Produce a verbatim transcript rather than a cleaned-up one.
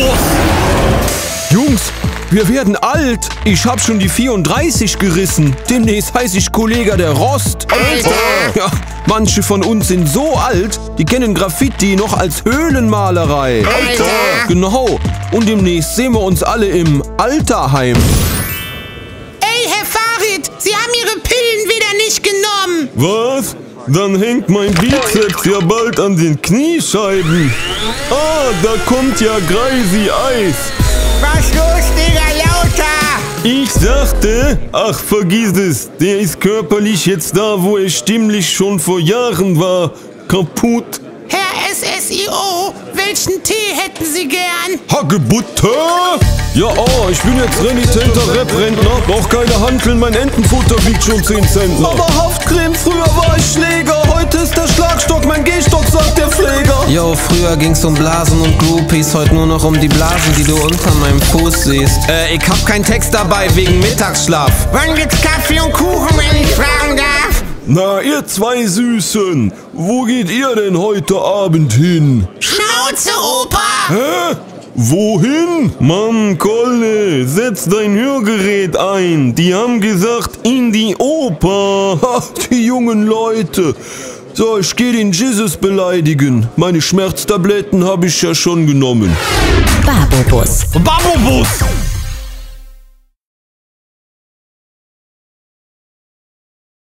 Babo-Bus. Jungs, wir werden alt. Ich hab schon die vierunddreißig gerissen. Demnächst heiße ich Kollege der Rost. Alter! Ja, manche von uns sind so alt, die kennen Graffiti noch als Höhlenmalerei. Alter! Genau. Und demnächst sehen wir uns alle im Alterheim. Ey, Herr Farid, Sie haben Ihre Pillen wieder nicht genommen. Was? Dann hängt mein Bizeps ja bald an den Kniescheiben. Ah, da kommt ja Greisy Eis. Was los, Digga, lauter? Ich dachte, ach vergiss es, der ist körperlich jetzt da, wo er stimmlich schon vor Jahren war. Kaputt. Herr S S I O, welchen Tee hätten Sie gern? Hagebutte? Ja, oh, ich bin jetzt renitenter Rap-Rentner, brauch keine Hanteln, mein Entenfutter wiegt schon zehn Zentner. Aber Haftcreme, früher war ich Schläger, heute ist der Schlagstock, mein Gehstock, sagt der Pfleger. Yo, früher ging's um Blasen und Groupies, heute nur noch um die Blasen, die du unter meinem Fuß siehst. Äh, ich hab keinen Text dabei, wegen Mittagsschlaf. Wann gibt's Kaffee und Kuchen, wenn ich fragen darf? Na, ihr zwei Süßen, wo geht ihr denn heute Abend hin? Schnauze, Opa! Hä? Wohin? Mann, Kolle, setz dein Hörgerät ein. Die haben gesagt, in die Oper. Ha, die jungen Leute. So, ich geh den Jesus beleidigen. Meine Schmerztabletten habe ich ja schon genommen. Babo-Bus. Babo-Bus!